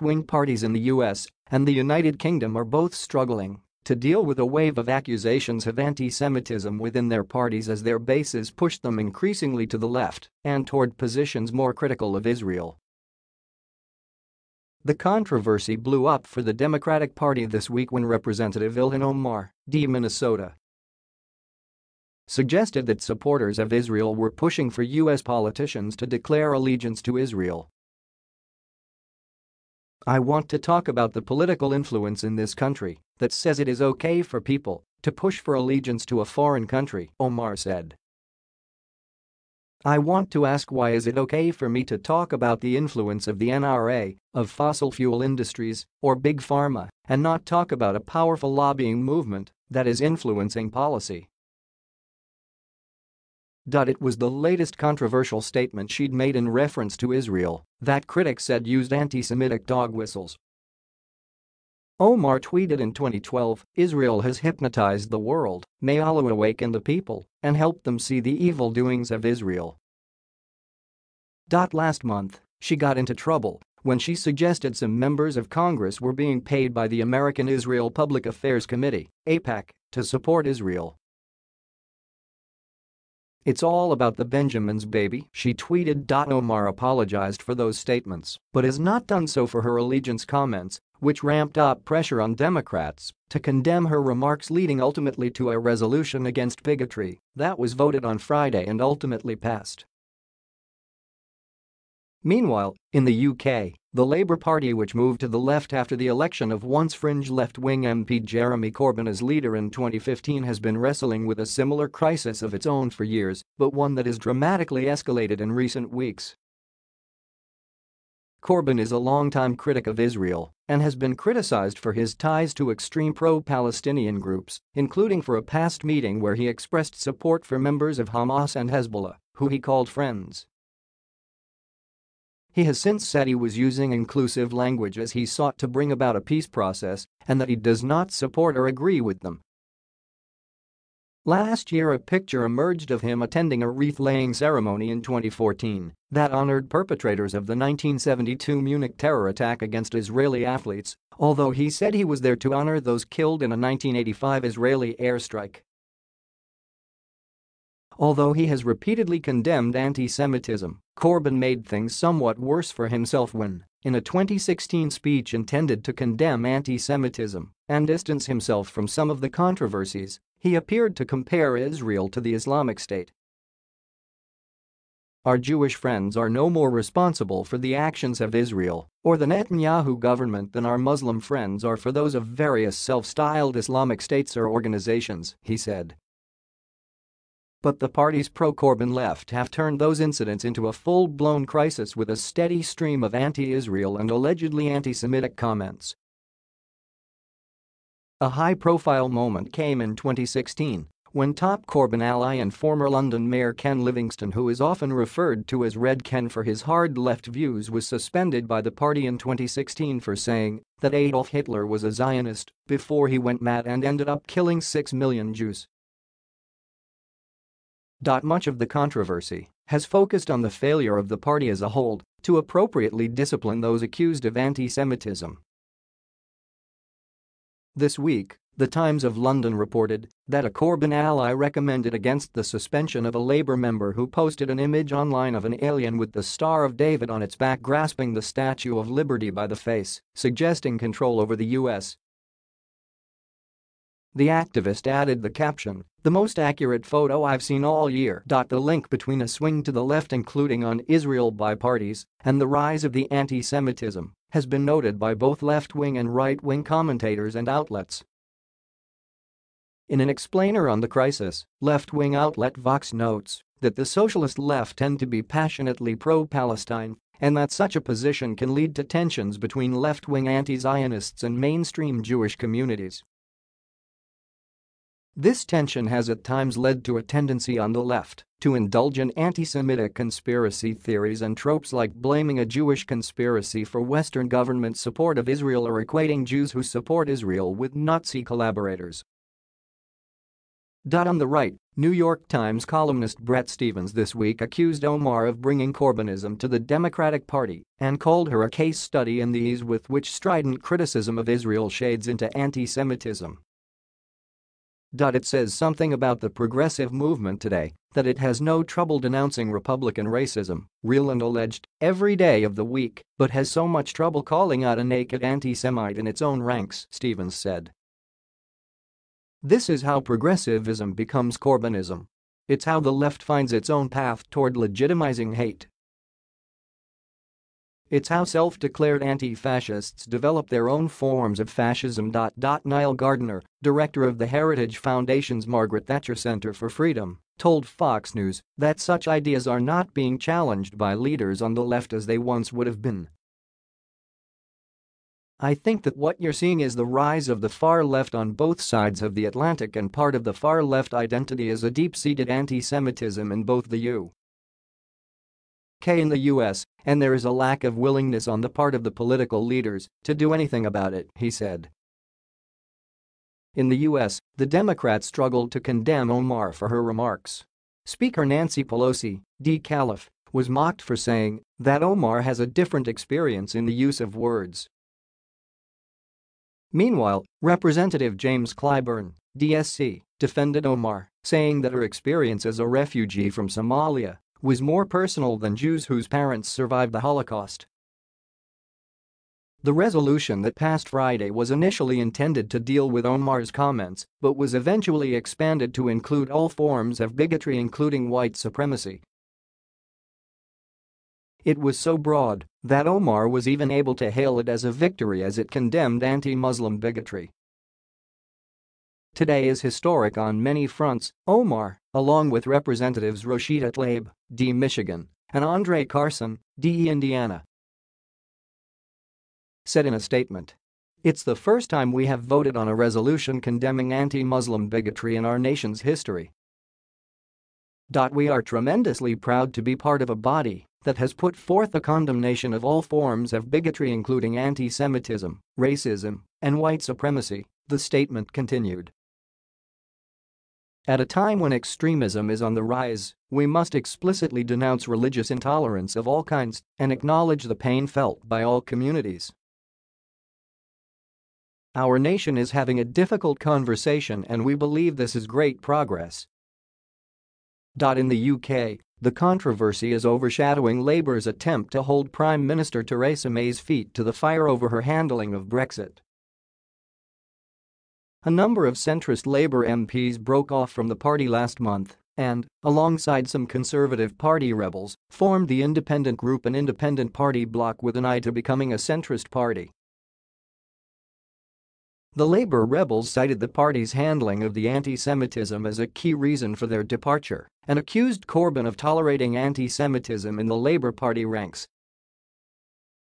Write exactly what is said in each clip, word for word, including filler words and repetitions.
left-wing parties in the U S and the United Kingdom are both struggling to deal with a wave of accusations of anti-Semitism within their parties as their bases push them increasingly to the left and toward positions more critical of Israel. The controversy blew up for the Democratic Party this week when Representative Ilhan Omar, D. Minnesota, suggested that supporters of Israel were pushing for U S politicians to declare allegiance to Israel. "I want to talk about the political influence in this country that says it is okay for people to push for allegiance to a foreign country," Omar said. "I want to ask, why is it okay for me to talk about the influence of the N R A, of fossil fuel industries, or Big Pharma, and not talk about a powerful lobbying movement that is influencing policy?" It was the latest controversial statement she'd made in reference to Israel that critics said used anti-Semitic dog whistles. Omar tweeted in twenty twelve, "Israel has hypnotized the world, may Allah awaken the people and help them see the evil doings of Israel." Last month, she got into trouble when she suggested some members of Congress were being paid by the American-Israel Public Affairs Committee, AIPAC, to support Israel. "It's all about the Benjamins, baby," she tweeted. Omar apologized for those statements but has not done so for her allegiance comments, which ramped up pressure on Democrats to condemn her remarks, leading ultimately to a resolution against bigotry that was voted on Friday and ultimately passed. Meanwhile, in the U K, the Labour Party, which moved to the left after the election of once fringe left-wing M P Jeremy Corbyn as leader in twenty fifteen, has been wrestling with a similar crisis of its own for years, but one that has dramatically escalated in recent weeks. Corbyn is a longtime critic of Israel and has been criticized for his ties to extreme pro-Palestinian groups, including for a past meeting where he expressed support for members of Hamas and Hezbollah, who he called friends. He has since said he was using inclusive language as he sought to bring about a peace process and that he does not support or agree with them. Last year, a picture emerged of him attending a wreath-laying ceremony in twenty fourteen that honored perpetrators of the nineteen seventy-two Munich terror attack against Israeli athletes, although he said he was there to honor those killed in a nineteen eighty-five Israeli airstrike. Although he has repeatedly condemned anti-Semitism, Corbyn made things somewhat worse for himself when, in a twenty sixteen speech intended to condemn anti-Semitism and distance himself from some of the controversies, he appeared to compare Israel to the Islamic State. "Our Jewish friends are no more responsible for the actions of Israel or the Netanyahu government than our Muslim friends are for those of various self-styled Islamic states or organizations," he said. But the party's pro-Corbyn left have turned those incidents into a full-blown crisis with a steady stream of anti-Israel and allegedly anti-Semitic comments. A high-profile moment came in twenty sixteen when top Corbyn ally and former London Mayor Ken Livingstone, who is often referred to as Red Ken for his hard left views, was suspended by the party in twenty sixteen for saying that Adolf Hitler was a Zionist before he went mad and ended up killing six million Jews. Much of the controversy has focused on the failure of the party as a whole to appropriately discipline those accused of anti-Semitism. This week, The Times of London reported that a Corbyn ally recommended against the suspension of a Labour member who posted an image online of an alien with the Star of David on its back grasping the Statue of Liberty by the face, suggesting control over the U S. The activist added the caption, "The most accurate photo I've seen all year." The link between a swing to the left, including on Israel by parties, and the rise of the anti-Semitism has been noted by both left-wing and right-wing commentators and outlets. In an explainer on the crisis, left-wing outlet Vox notes that the socialist left tend to be passionately pro-Palestine and that such a position can lead to tensions between left-wing anti-Zionists and mainstream Jewish communities. This tension has at times led to a tendency on the left to indulge in anti-Semitic conspiracy theories and tropes like blaming a Jewish conspiracy for Western government support of Israel or equating Jews who support Israel with Nazi collaborators. On the right, New York Times columnist Bret Stephens this week accused Omar of bringing Corbynism to the Democratic Party and called her a case study in the ease with which strident criticism of Israel shades into anti-Semitism. It says something about the progressive movement today that it has no trouble denouncing Republican racism, real and alleged, every day of the week, but has so much trouble calling out a naked anti-Semite in its own ranks, Stephens said. This is how progressivism becomes Corbynism. It's how the left finds its own path toward legitimizing hate. It's how self-declared anti-fascists develop their own forms of fascism. Nile Gardiner, director of the Heritage Foundation's Margaret Thatcher Center for Freedom, told Fox News that such ideas are not being challenged by leaders on the left as they once would have been. I think that what you're seeing is the rise of the far left on both sides of the Atlantic, and part of the far left identity is a deep-seated anti-Semitism in both the U. K in the U S, and there is a lack of willingness on the part of the political leaders to do anything about it, he said. In the U S, the Democrats struggled to condemn Omar for her remarks. Speaker Nancy Pelosi, D. Calif, was mocked for saying that Omar has a different experience in the use of words. Meanwhile, Representative James Clyburn, D S C, defended Omar, saying that her experience as a refugee from Somalia was more personal than Jews whose parents survived the Holocaust. The resolution that passed Friday was initially intended to deal with Omar's comments but was eventually expanded to include all forms of bigotry, including white supremacy. It was so broad that Omar was even able to hail it as a victory as it condemned anti-Muslim bigotry. Today is historic on many fronts, Omar, along with Representatives Rashida Tlaib, D. Michigan, and Andre Carson, D. Indiana, said in a statement. It's the first time we have voted on a resolution condemning anti-Muslim bigotry in our nation's history. We are tremendously proud to be part of a body that has put forth a condemnation of all forms of bigotry, including anti-Semitism, racism, and white supremacy, the statement continued. At a time when extremism is on the rise, we must explicitly denounce religious intolerance of all kinds and acknowledge the pain felt by all communities. Our nation is having a difficult conversation, and we believe this is great progress. In the U K, the controversy is overshadowing Labour's attempt to hold Prime Minister Theresa May's feet to the fire over her handling of Brexit. A number of centrist Labour M Ps broke off from the party last month and, alongside some Conservative Party rebels, formed the Independent Group, an independent party bloc with an eye to becoming a centrist party. The Labour rebels cited the party's handling of the anti-Semitism as a key reason for their departure and accused Corbyn of tolerating anti-Semitism in the Labour Party ranks.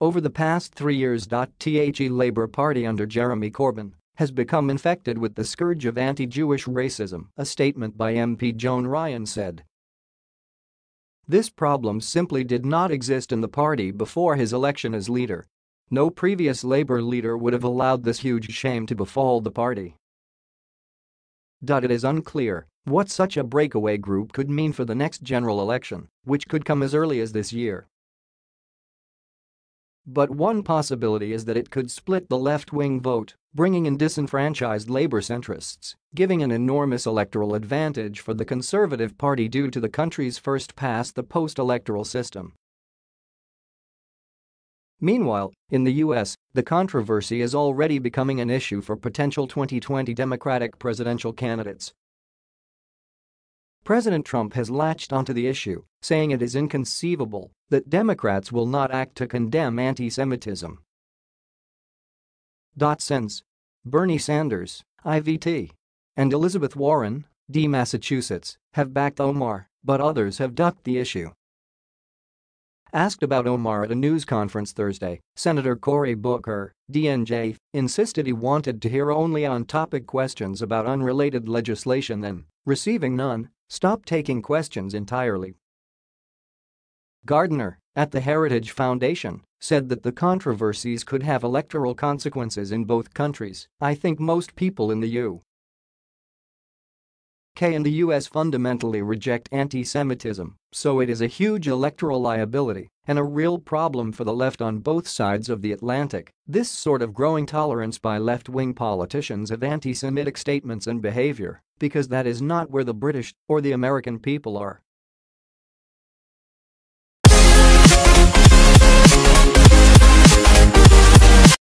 Over the past three years, the Labour Party under Jeremy Corbyn has become infected with the scourge of anti-Jewish racism, a statement by M P Joan Ryan said. This problem simply did not exist in the party before his election as leader. No previous Labour leader would have allowed this huge shame to befall the party. It is unclear what such a breakaway group could mean for the next general election, which could come as early as this year. But one possibility is that it could split the left-wing vote, bringing in disenfranchised Labour centrists, giving an enormous electoral advantage for the Conservative Party due to the country's first-past-the-post electoral system. Meanwhile, in the U S, the controversy is already becoming an issue for potential twenty twenty Democratic presidential candidates. President Trump has latched onto the issue, saying it is inconceivable that Democrats will not act to condemn anti-Semitism. Since Bernie Sanders, I V T, and Elizabeth Warren, D. Massachusetts, have backed Omar, but others have ducked the issue. Asked about Omar at a news conference Thursday, Senator Cory Booker, D N J, insisted he wanted to hear only on-topic questions about unrelated legislation and, receiving none, stop taking questions entirely. Gardiner, at the Heritage Foundation, said that the controversies could have electoral consequences in both countries. I think most people in the U. U K and the U S fundamentally reject anti-Semitism, so it is a huge electoral liability and a real problem for the left on both sides of the Atlantic. This sort of growing tolerance by left-wing politicians of anti-Semitic statements and behavior, because that is not where the British or the American people are.